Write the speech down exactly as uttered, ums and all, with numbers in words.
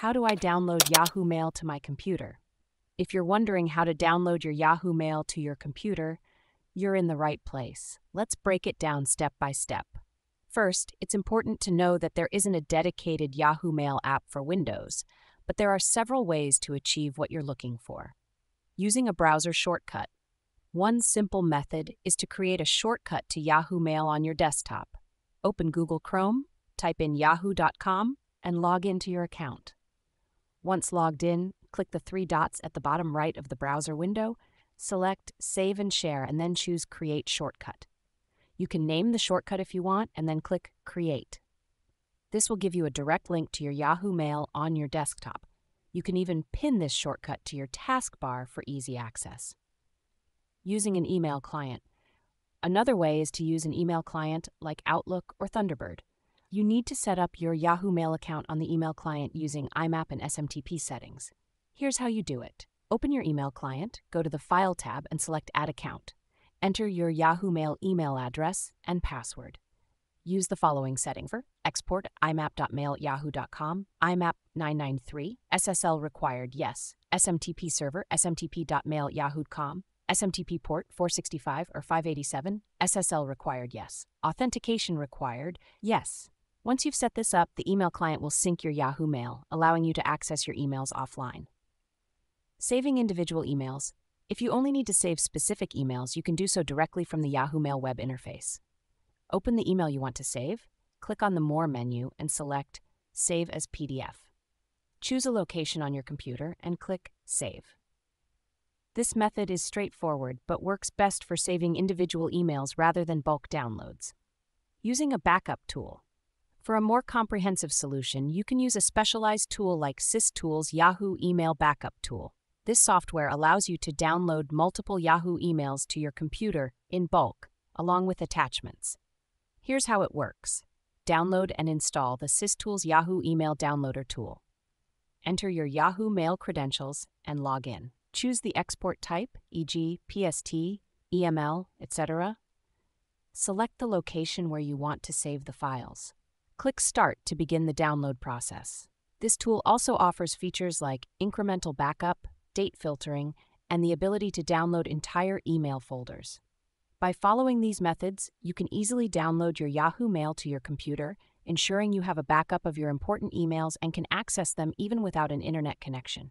How do I download Yahoo Mail to my computer? If you're wondering how to download your Yahoo Mail to your computer, you're in the right place. Let's break it down step by step. First, it's important to know that there isn't a dedicated Yahoo Mail app for Windows, but there are several ways to achieve what you're looking for. Using a browser shortcut. One simple method is to create a shortcut to Yahoo Mail on your desktop. Open Google Chrome, type in yahoo dot com, and log into your account. Once logged in, click the three dots at the bottom right of the browser window, select Save and Share, and then choose Create Shortcut. You can name the shortcut if you want, and then click Create. This will give you a direct link to your Yahoo Mail on your desktop. You can even pin this shortcut to your taskbar for easy access. Using an email client. Another way is to use an email client like Outlook or Thunderbird. You need to set up your Yahoo Mail account on the email client using I M A P and S M T P settings. Here's how you do it. Open your email client, go to the File tab, and select Add Account. Enter your Yahoo Mail email address and password. Use the following setting for export imap dot mail at yahoo dot com, I M A P nine ninety-three, S S L required, yes, S M T P server, S M T P dot mail at yahoo dot com, S M T P port four sixty-five or five eighty-seven, S S L required, yes, authentication required, yes. Once you've set this up, the email client will sync your Yahoo Mail, allowing you to access your emails offline. Saving individual emails. If you only need to save specific emails, you can do so directly from the Yahoo Mail web interface. Open the email you want to save, click on the More menu, and select Save as P D F. Choose a location on your computer and click Save. This method is straightforward but works best for saving individual emails rather than bulk downloads. Using a backup tool. For a more comprehensive solution, you can use a specialized tool like SysTools Yahoo Email Backup tool. This software allows you to download multiple Yahoo emails to your computer in bulk, along with attachments. Here's how it works. Download and install the SysTools Yahoo Email Downloader tool. Enter your Yahoo Mail credentials and log in. Choose the export type, for example P S T, E M L, et cetera. Select the location where you want to save the files. Click Start to begin the download process. This tool also offers features like incremental backup, date filtering, and the ability to download entire email folders. By following these methods, you can easily download your Yahoo Mail to your computer, ensuring you have a backup of your important emails and can access them even without an internet connection.